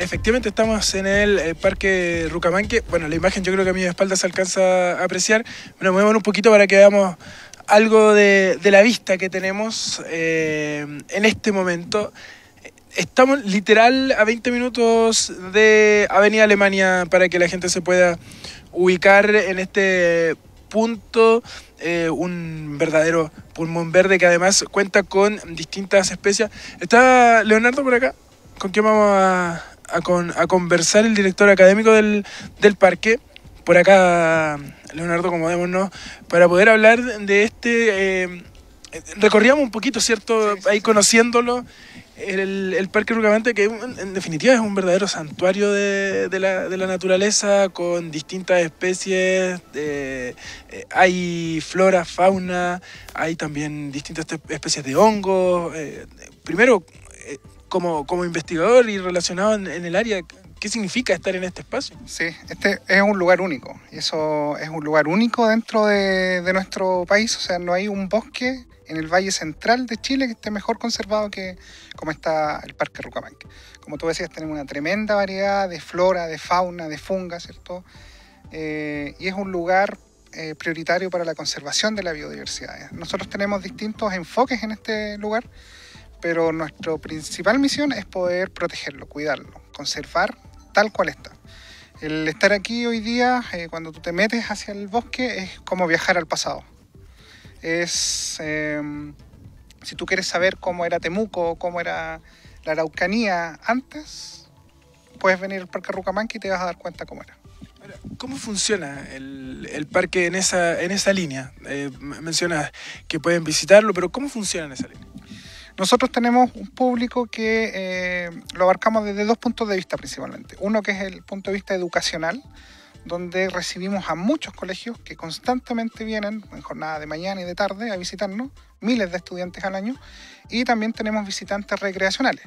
Efectivamente estamos en el Parque Rucamanque. Bueno, la imagen yo creo que a mi espalda se alcanza a apreciar. Bueno, movemos un poquito para que veamos algo de la vista que tenemos en este momento. Estamos literal a 20 minutos de Avenida Alemania para que la gente se pueda ubicar en este punto, un verdadero pulmón verde que además cuenta con distintas especies. ¿Está Leonardo por acá? ¿Con qué vamos a conversar? El director académico del parque. Por acá, Leonardo, acomodémonos para poder hablar de este... recorríamos un poquito, ¿cierto? Sí, sí, ahí conociéndolo, el Parque Rucamanque, que en definitiva es un verdadero santuario de la naturaleza, con distintas especies, hay flora, fauna, hay también distintas especies de hongos. Primero, como investigador y relacionado en el área, ¿qué significa estar en este espacio? Sí, este es un lugar único, y eso es un lugar único dentro de nuestro país. O sea, no hay un bosque en el Valle Central de Chile que esté mejor conservado que como está el Parque Rucamanque. Como tú decías, tenemos una tremenda variedad de flora, de fauna, de funga, ¿cierto? Y es un lugar prioritario para la conservación de la biodiversidad. Nosotros tenemos distintos enfoques en este lugar, pero nuestra principal misión es poder protegerlo, cuidarlo, conservar tal cual está. El estar aquí hoy día, cuando tú te metes hacia el bosque, es como viajar al pasado. Es, si tú quieres saber cómo era Temuco, cómo era la Araucanía antes, puedes venir al Parque Rucamanque y te vas a dar cuenta cómo era. ¿Cómo funciona el parque en esa línea? Mencionas que pueden visitarlo, pero ¿cómo funciona en esa línea? Nosotros tenemos un público que lo abarcamos desde dos puntos de vista principalmente. Uno que es el punto de vista educacional, donde recibimos a muchos colegios que constantemente vienen en jornada de mañana y de tarde a visitarnos, miles de estudiantes al año, y también tenemos visitantes recreacionales,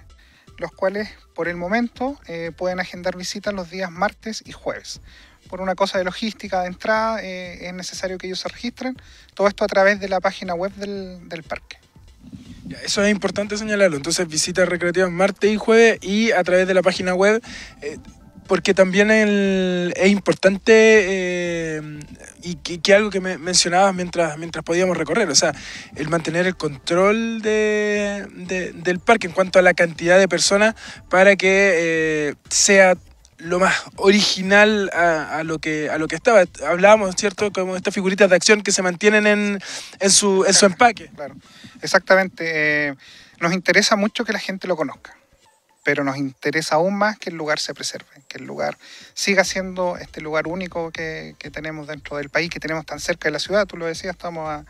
los cuales por el momento pueden agendar visitas los días martes y jueves. Por una cosa de logística de entrada es necesario que ellos se registren, todo esto a través de la página web del parque. Eso es importante señalarlo. Entonces, visitas recreativas martes y jueves y a través de la página web, porque también es importante y que algo que me mencionabas mientras podíamos recorrer, o sea, el mantener el control del parque en cuanto a la cantidad de personas para que sea lo más original a lo que estaba. Hablábamos, ¿cierto?, como estas figuritas de acción que se mantienen en su empaque. Claro, exactamente. Nos interesa mucho que la gente lo conozca, pero nos interesa aún más que el lugar se preserve, que el lugar siga siendo este lugar único que tenemos dentro del país, que tenemos tan cerca de la ciudad. Tú lo decías, estamos a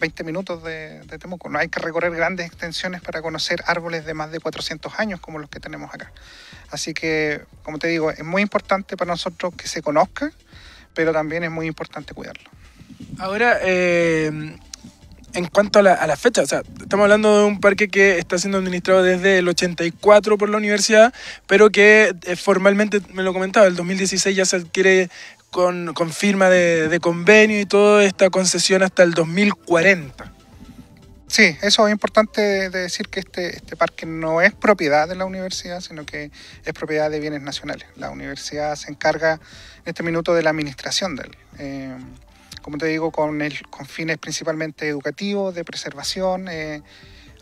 20 minutos de Temuco. No hay que recorrer grandes extensiones para conocer árboles de más de 400 años como los que tenemos acá. Así que, como te digo, es muy importante para nosotros que se conozca, pero también es muy importante cuidarlo. Ahora, en cuanto a la fecha, o sea, estamos hablando de un parque que está siendo administrado desde el 84 por la universidad, pero que formalmente, me lo comentaba, el 2016 ya se adquiere con firma de convenio y toda esta concesión hasta el 2040. Sí, eso es importante de decir, que este parque no es propiedad de la universidad, sino que es propiedad de bienes nacionales. La universidad se encarga en este minuto de la administración de él. Como te digo, con fines principalmente educativos, de preservación,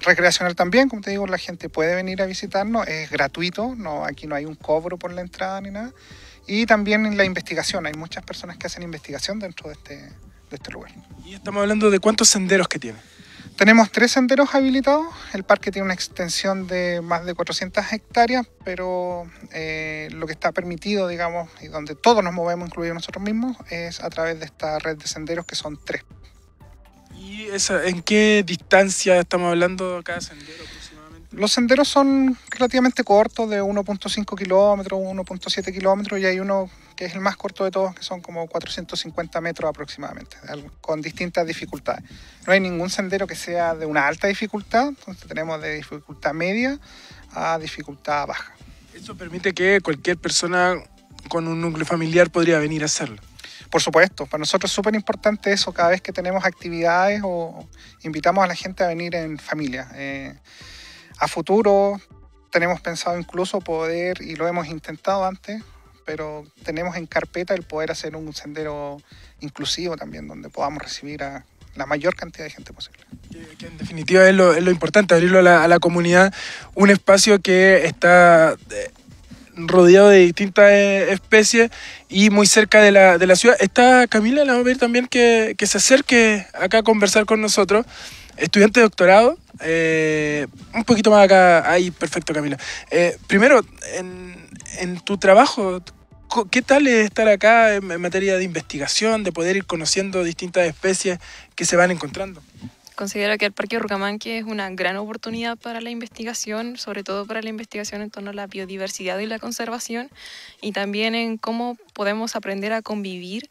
recreacional también. Como te digo, la gente puede venir a visitarnos, es gratuito, no, aquí no hay un cobro por la entrada ni nada. Y también en la investigación, hay muchas personas que hacen investigación dentro de este lugar. Y estamos hablando de cuántos senderos que tiene. Tenemos 3 senderos habilitados. El parque tiene una extensión de más de 400 hectáreas, pero lo que está permitido, digamos, y donde todos nos movemos, incluidos nosotros mismos, es a través de esta red de senderos, que son 3. ¿Y en qué distancia estamos hablando cada sendero aproximadamente? Los senderos son relativamente cortos, de 1.5 kilómetros, 1.7 kilómetros, y hay uno que es el más corto de todos, que son como 450 metros aproximadamente, con distintas dificultades. No hay ningún sendero que sea de una alta dificultad, entonces tenemos de dificultad media a dificultad baja. ¿Eso permite que cualquier persona con un núcleo familiar podría venir a hacerlo? Por supuesto, para nosotros es súper importante eso, cada vez que tenemos actividades o invitamos a la gente a venir en familia. A futuro Tenemos pensado incluso poder, y lo hemos intentado antes, pero tenemos en carpeta el poder hacer un sendero inclusivo también, donde podamos recibir a la mayor cantidad de gente posible. Que en definitiva es lo importante, abrirlo a la comunidad, un espacio que está rodeado de distintas especies y muy cerca de la ciudad. Está Camila, la vamos a pedir también que se acerque acá a conversar con nosotros, estudiante de doctorado, un poquito más acá, ahí, perfecto Camila. Primero, en tu trabajo, ¿qué tal es estar acá en materia de investigación, de poder ir conociendo distintas especies que se van encontrando? Considero que el Parque Rucamanque es una gran oportunidad para la investigación, sobre todo para la investigación en torno a la biodiversidad y la conservación, y también en cómo podemos aprender a convivir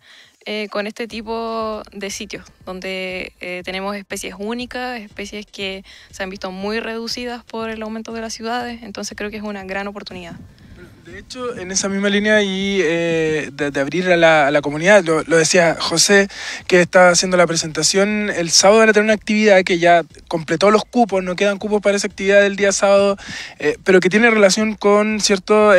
con este tipo de sitios, donde tenemos especies únicas, especies que se han visto muy reducidas por el aumento de las ciudades, entonces creo que es una gran oportunidad. De hecho, en esa misma línea y de abrir a la comunidad, lo decía José, que estaba haciendo la presentación, el sábado van a tener una actividad que ya completó los cupos, no quedan cupos para esa actividad del día sábado, pero que tiene relación con ciertos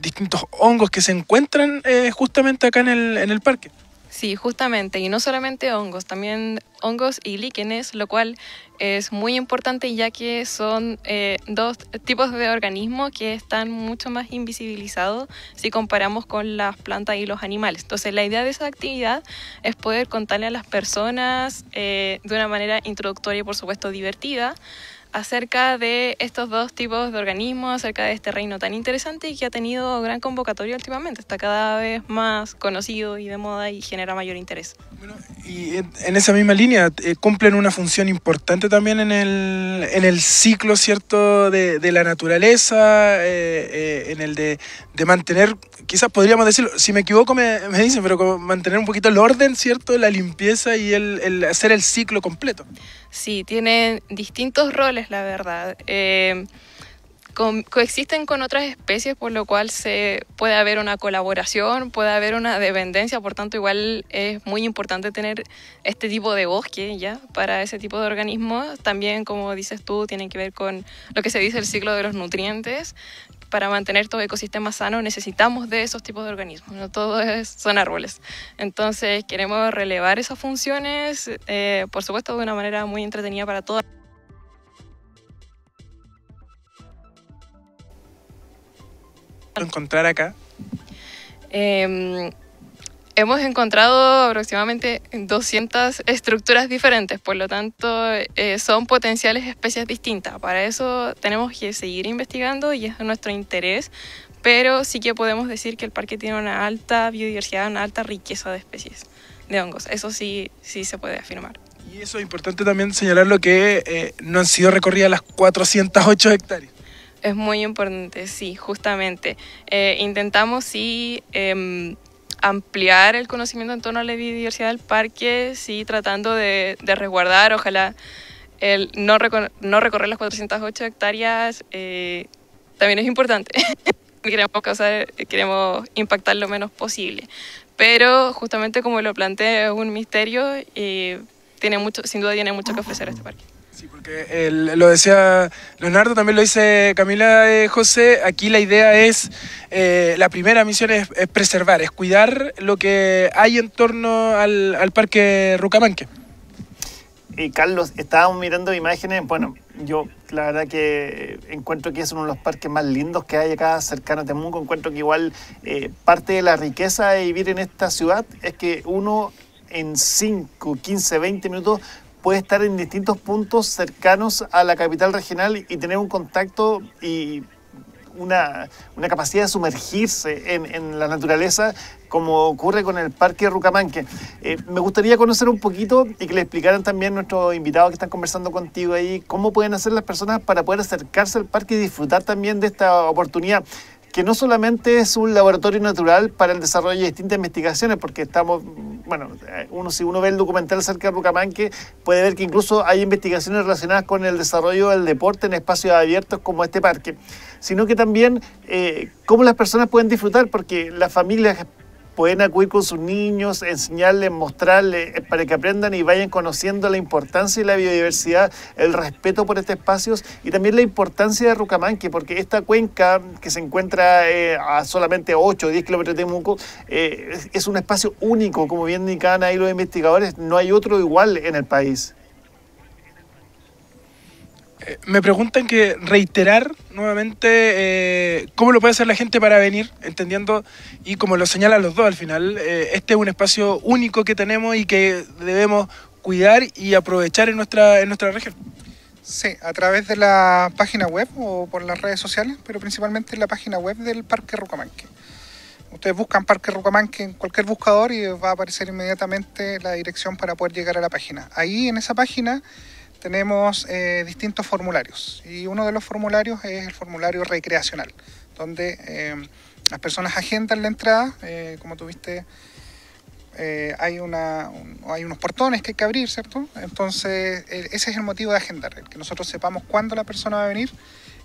distintos hongos que se encuentran justamente acá en el parque. Sí, justamente, y no solamente hongos, también hongos y líquenes, lo cual es muy importante ya que son dos tipos de organismos que están mucho más invisibilizados si comparamos con las plantas y los animales. Entonces la idea de esa actividad es poder contarle a las personas de una manera introductoria y por supuesto divertida acerca de estos dos tipos de organismos, acerca de este reino tan interesante y que ha tenido gran convocatoria últimamente. Está cada vez más conocido y de moda y genera mayor interés. Bueno, y en esa misma línea cumplen una función importante también en el ciclo, ¿cierto?, de la naturaleza, en el de mantener, quizás podríamos decirlo, si me equivoco me dicen, pero como mantener un poquito el orden, ¿cierto?, la limpieza y el hacer el ciclo completo. Sí, tienen distintos roles, la verdad. Coexisten con otras especies, por lo cual puede haber una colaboración, puede haber una dependencia, por tanto igual es muy importante tener este tipo de bosque ya para ese tipo de organismos. También, como dices tú, tienen que ver con lo que se dice el ciclo de los nutrientes. Para mantener estos ecosistemas sanos necesitamos de esos tipos de organismos, no todos son árboles. Entonces queremos relevar esas funciones, por supuesto de una manera muy entretenida para todas. ¿Encontrar acá? Hemos encontrado aproximadamente 200 estructuras diferentes, por lo tanto son potenciales especies distintas. Para eso tenemos que seguir investigando y es nuestro interés, pero sí que podemos decir que el parque tiene una alta biodiversidad, una alta riqueza de especies de hongos. Eso sí se puede afirmar. Y eso es importante también señalarlo, que no han sido recorridas las 408 hectáreas. Es muy importante, sí, justamente. Intentamos, sí, ampliar el conocimiento en torno a la biodiversidad del parque, sí, tratando de resguardar, ojalá el no recorrer las 408 hectáreas también es importante. Queremos impactar lo menos posible, pero justamente como lo planteé es un misterio y sin duda tiene mucho que ofrecer este parque. Sí, porque lo decía Leonardo, también lo dice Camila, José, aquí la idea es, la primera misión es preservar, es cuidar lo que hay en torno al Parque Rucamanque. Y Carlos, estábamos mirando imágenes, bueno, yo la verdad que encuentro que es uno de los parques más lindos que hay acá cercano a Temuco, encuentro que igual parte de la riqueza de vivir en esta ciudad es que uno en 5, 15, 20 minutos puede estar en distintos puntos cercanos a la capital regional y tener un contacto y una capacidad de sumergirse en la naturaleza, como ocurre con el Parque Rucamanque. Me gustaría conocer un poquito y que le explicaran también nuestros invitados que están conversando contigo ahí, cómo pueden hacer las personas para poder acercarse al parque y disfrutar también de esta oportunidad, que no solamente es un laboratorio natural para el desarrollo de distintas investigaciones, porque estamos, bueno, si uno ve el documental acerca de Rucamanque, puede ver que incluso hay investigaciones relacionadas con el desarrollo del deporte en espacios abiertos como este parque, sino que también cómo las personas pueden disfrutar, porque las familias pueden acudir con sus niños, enseñarles, mostrarles, para que aprendan y vayan conociendo la importancia de la biodiversidad, el respeto por estos espacios y también la importancia de Rucamanque, porque esta cuenca que se encuentra a solamente 8 o 10 kilómetros de Temuco es un espacio único, como bien indican ahí los investigadores, no hay otro igual en el país. Me preguntan que reiterar nuevamente cómo lo puede hacer la gente para venir, entendiendo, y como lo señalan los dos al final, este es un espacio único que tenemos y que debemos cuidar y aprovechar en nuestra región. Sí, a través de la página web o por las redes sociales, pero principalmente en la página web del Parque Rucamanque. Ustedes buscan Parque Rucamanque en cualquier buscador y va a aparecer inmediatamente la dirección para poder llegar a la página. Ahí en esa página tenemos distintos formularios y uno de los formularios es el formulario recreacional, donde las personas agendan la entrada, como tuviste, hay unos portones que hay que abrir, ¿cierto? Entonces ese es el motivo de agendar, que nosotros sepamos cuándo la persona va a venir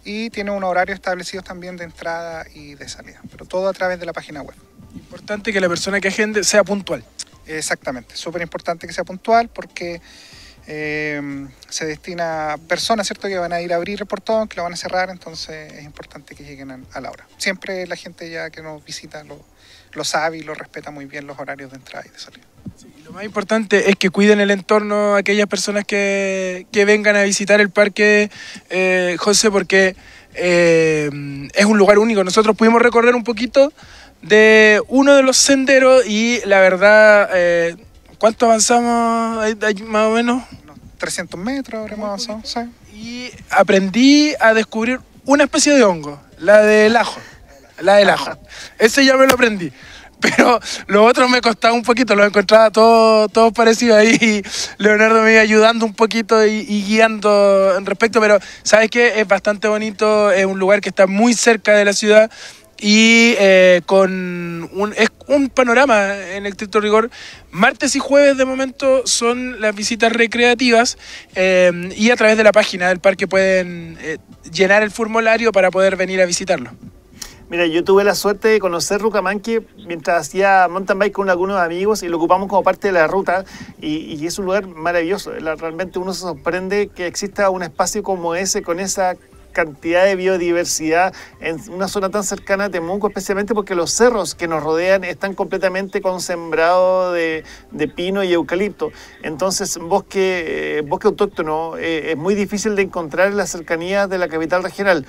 y tiene un horario establecido también de entrada y de salida, pero todo a través de la página web. Importante que la persona que agende sea puntual. Exactamente, súper importante que sea puntual porque se destina a personas, ¿cierto?, que van a ir a abrir el portón, que lo van a cerrar, entonces es importante que lleguen a la hora. Siempre la gente ya que nos visita lo sabe y lo respeta muy bien los horarios de entrada y de salida. Sí, y lo más importante es que cuiden el entorno a aquellas personas que vengan a visitar el parque, José, porque es un lugar único. Nosotros pudimos recorrer un poquito de uno de los senderos y la verdad... ¿Cuánto avanzamos más o menos? 300 metros habremos avanzado, sí. Y aprendí a descubrir una especie de hongo, la del ajo. La del ajo. Ese ya me lo aprendí. Pero los otros me costaba un poquito, los encontraba todos parecidos ahí. Y Leonardo me iba ayudando un poquito y guiando en respecto. Pero, ¿sabes qué? Es bastante bonito, es un lugar que está muy cerca de la ciudad. Y es un panorama en estricto rigor. Martes y jueves de momento son las visitas recreativas y a través de la página del parque pueden llenar el formulario para poder venir a visitarlo. Mira, yo tuve la suerte de conocer Rucamanque mientras hacía mountain bike con algunos amigos y lo ocupamos como parte de la ruta y es un lugar maravilloso. Realmente uno se sorprende que exista un espacio como ese con esa cantidad de biodiversidad en una zona tan cercana a Temuco, especialmente porque los cerros que nos rodean están completamente con sembrado de pino y eucalipto. Entonces, bosque autóctono es muy difícil de encontrar en las cercanías de la capital regional.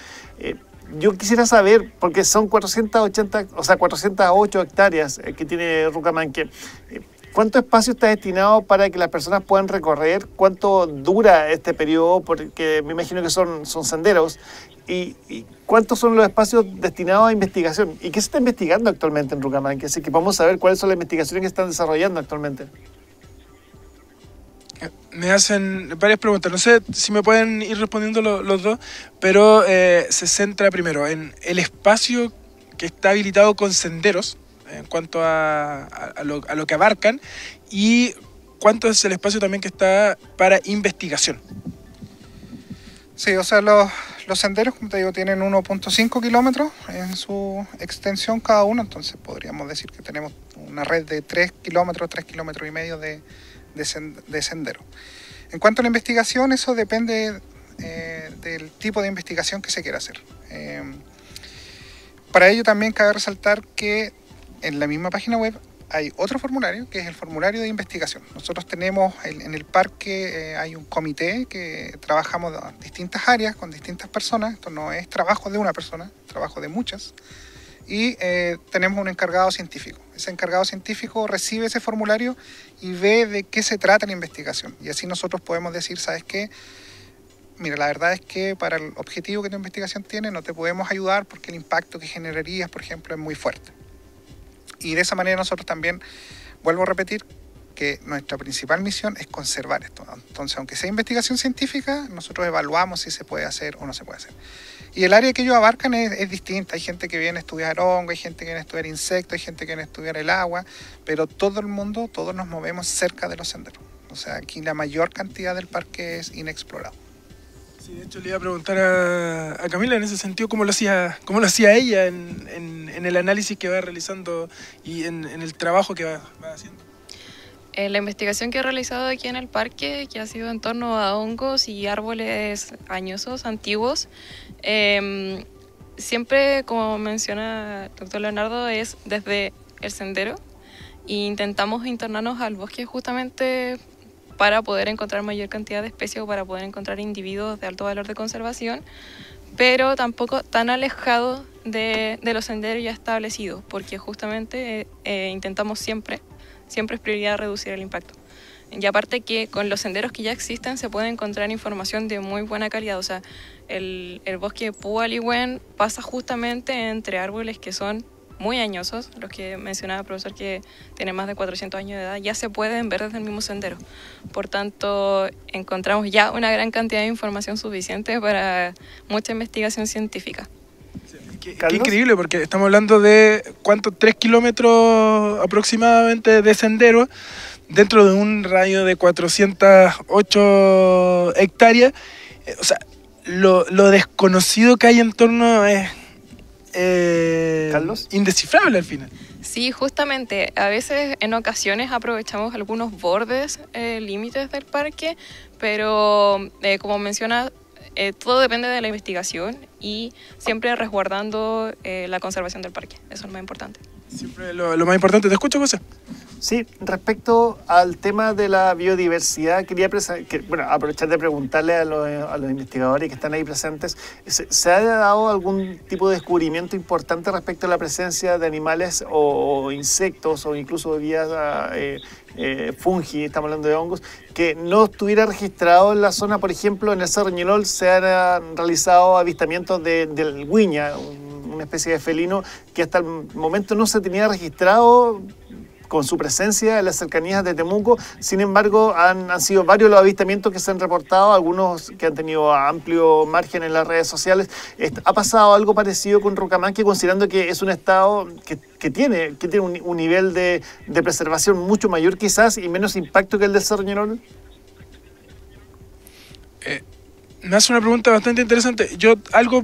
Yo quisiera saber, porque son 408 hectáreas que tiene Rucamanque, ¿cuánto espacio está destinado para que las personas puedan recorrer? ¿Cuánto dura este periodo? Porque me imagino que son senderos. ¿Y cuántos son los espacios destinados a investigación? ¿Y qué se está investigando actualmente en Rucamanque? Así que vamos a ver cuáles son las investigaciones que están desarrollando actualmente. Me hacen varias preguntas, no sé si me pueden ir respondiendo los dos, pero se centra primero en el espacio que está habilitado con senderos, en cuanto a lo que abarcan, y cuánto es el espacio también que está para investigación. Sí, o sea, los senderos, como te digo, tienen 1.5 kilómetros en su extensión cada uno, entonces podríamos decir que tenemos una red de 3 kilómetros y medio de sendero. En cuanto a la investigación, eso depende del tipo de investigación que se quiera hacer. Para ello también cabe resaltar que en la misma página web hay otro formulario, que es el formulario de investigación. Nosotros tenemos, en el parque hay un comité que trabajamos en distintas áreas, con distintas personas. Esto no es trabajo de una persona, es trabajo de muchas. Y tenemos un encargado científico. Ese encargado científico recibe ese formulario y ve de qué se trata la investigación. Y así nosotros podemos decir, ¿sabes qué? Mira, la verdad es que para el objetivo que tu investigación tiene no te podemos ayudar porque el impacto que generarías, por ejemplo, es muy fuerte. Y de esa manera nosotros también, vuelvo a repetir, que nuestra principal misión es conservar esto. Entonces, aunque sea investigación científica, nosotros evaluamos si se puede hacer o no se puede hacer. Y el área que ellos abarcan es distinta. Hay gente que viene a estudiar hongo, hay gente que viene a estudiar insectos, hay gente que viene a estudiar el agua, pero todo el mundo, todos nos movemos cerca de los senderos. O sea, aquí la mayor cantidad del parque es inexplorado. Sí, de hecho le iba a preguntar a Camila en ese sentido cómo lo hacía ella en el análisis que va realizando y en el trabajo que va haciendo. La investigación que he realizado aquí en el parque, que ha sido en torno a hongos y árboles añosos, antiguos, siempre, como menciona el doctor Leonardo, es desde el sendero e intentamos internarnos al bosque justamente para poder encontrar mayor cantidad de especies o para poder encontrar individuos de alto valor de conservación, pero tampoco tan alejados de los senderos ya establecidos, porque justamente intentamos siempre es prioridad reducir el impacto. Y aparte que con los senderos que ya existen se puede encontrar información de muy buena calidad. O sea, el bosque de Pualiwen pasa justamente entre árboles que son muy añosos, los que mencionaba el profesor que tienen más de 400 años de edad, ya se pueden ver desde el mismo sendero. Por tanto, encontramos ya una gran cantidad de información suficiente para mucha investigación científica. Qué increíble, porque estamos hablando de cuánto, 3 kilómetros aproximadamente de sendero dentro de un radio de 408 hectáreas. O sea, lo desconocido que hay en torno es indescifrable al final. Sí, justamente. A veces, en ocasiones, aprovechamos algunos bordes, límites del parque, pero como menciona, todo depende de la investigación y siempre resguardando la conservación del parque. Eso es lo más importante. Siempre lo más importante. ¿Te escucho, José? Sí, respecto al tema de la biodiversidad, quería aprovechar de preguntarle a los investigadores que están ahí presentes, ¿se ha dado algún tipo de descubrimiento importante respecto a la presencia de animales o insectos o incluso fungi, estamos hablando de hongos, que no estuviera registrado en la zona? Por ejemplo, en el Cerro Ñielol se han realizado avistamientos del guiña, una especie de felino que hasta el momento no se tenía registrado con su presencia en las cercanías de Temuco. Sin embargo, han sido varios los avistamientos que se han reportado, algunos que han tenido amplio margen en las redes sociales. ¿Ha pasado algo parecido con Rucamanque, considerando que es un estado que tiene un nivel de preservación mucho mayor quizás y menos impacto que el de Cerro Ñielol? Me hace una pregunta bastante interesante. Yo algo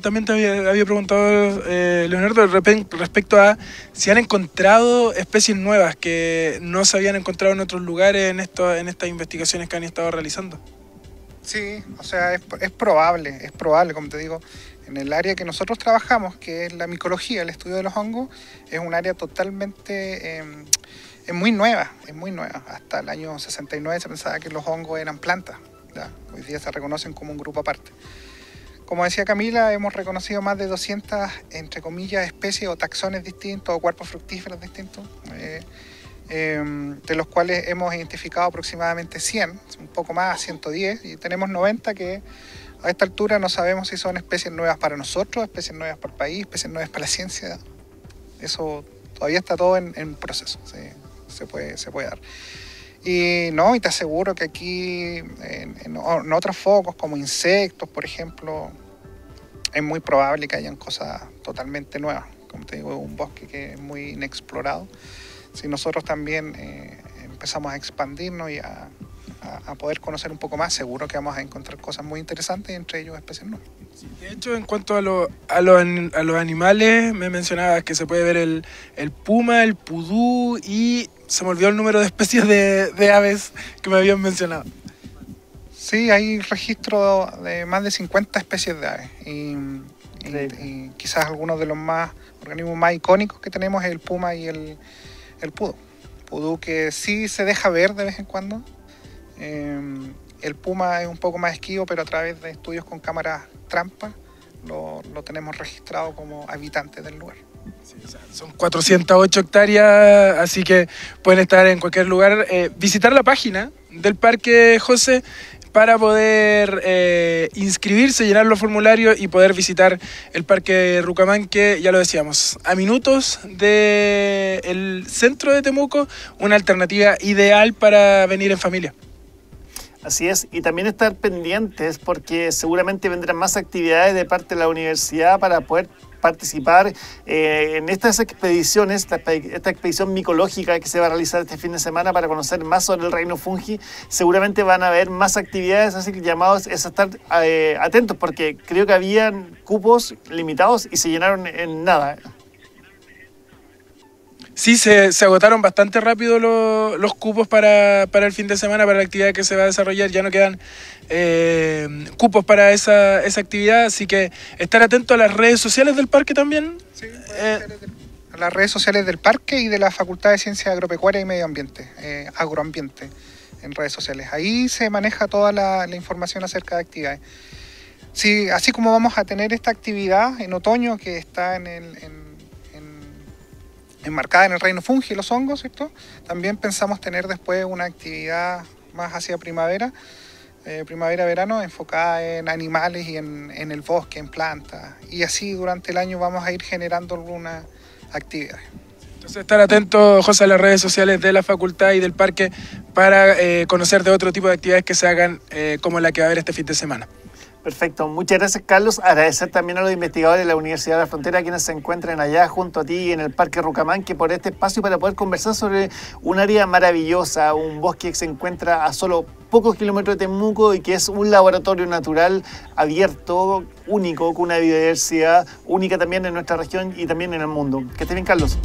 también te había preguntado, Leonardo, respecto a si han encontrado especies nuevas que no se habían encontrado en otros lugares en estas investigaciones que han estado realizando. Sí, o sea, es probable, como te digo, en el área que nosotros trabajamos, que es la micología, el estudio de los hongos, es un área totalmente... Es muy nueva. Hasta el año 69 se pensaba que los hongos eran plantas, ¿ya? Hoy día se reconocen como un grupo aparte. Como decía Camila, hemos reconocido más de 200, entre comillas, especies o taxones distintos o cuerpos fructíferos distintos, de los cuales hemos identificado aproximadamente 100, un poco más, 110, y tenemos 90 que a esta altura no sabemos si son especies nuevas para nosotros, especies nuevas para el país, especies nuevas para la ciencia. Eso todavía está todo en proceso, ¿sí? se puede dar. Y te aseguro que aquí, en otros focos, como insectos, por ejemplo, es muy probable que hayan cosas totalmente nuevas. Como te digo, un bosque que es muy inexplorado. Si nosotros también empezamos a expandirnos y a poder conocer un poco más, seguro que vamos a encontrar cosas muy interesantes, entre ellos especies nuevas. Sí, de hecho, en cuanto a los animales, me mencionabas que se puede ver el puma, el pudú y se me olvidó el número de especies de aves que me habían mencionado. Sí, hay registro de más de 50 especies de aves y quizás algunos de los organismos más icónicos que tenemos es el puma y el pudú. Pudú que sí se deja ver de vez en cuando. El puma es un poco más esquivo, pero a través de estudios con cámaras trampa lo tenemos registrado como habitante del lugar. Sí, o sea, son 408 hectáreas, así que pueden estar en cualquier lugar. Visitar la página del Parque José para poder inscribirse, llenar los formularios y poder visitar el Parque Rucamanque, ya lo decíamos, a minutos del centro de Temuco, una alternativa ideal para venir en familia. Así es, y también estar pendientes porque seguramente vendrán más actividades de parte de la universidad para poder participar en estas expediciones, esta expedición micológica que se va a realizar este fin de semana para conocer más sobre el reino fungi. Seguramente van a haber más actividades, así que llamados es a estar atentos, porque creo que habían cupos limitados y se llenaron en nada. Sí, se agotaron bastante rápido los cupos para el fin de semana, para la actividad que se va a desarrollar. Ya no quedan cupos para esa actividad, así que estar atento a las redes sociales del parque también. Sí, a las redes sociales del parque y de la Facultad de Ciencias Agropecuarias y Medio Ambiente, Agroambiente, en redes sociales. Ahí se maneja toda la información acerca de actividades. Sí, así como vamos a tener esta actividad en otoño que está enmarcada en el reino fungi y los hongos, ¿cierto? También pensamos tener después una actividad más hacia primavera, primavera-verano, enfocada en animales y en el bosque, en plantas. Y así durante el año vamos a ir generando algunas actividades. Entonces estar atento, José, a las redes sociales de la facultad y del parque para conocer de otro tipo de actividades que se hagan como la que va a haber este fin de semana. Perfecto, muchas gracias, Carlos. Agradecer también a los investigadores de la Universidad de la Frontera, quienes se encuentran allá junto a ti en el Parque Rucamanque, por este espacio para poder conversar sobre un área maravillosa, un bosque que se encuentra a solo pocos kilómetros de Temuco y que es un laboratorio natural abierto, único, con una biodiversidad única también en nuestra región y también en el mundo. Que estés bien, Carlos.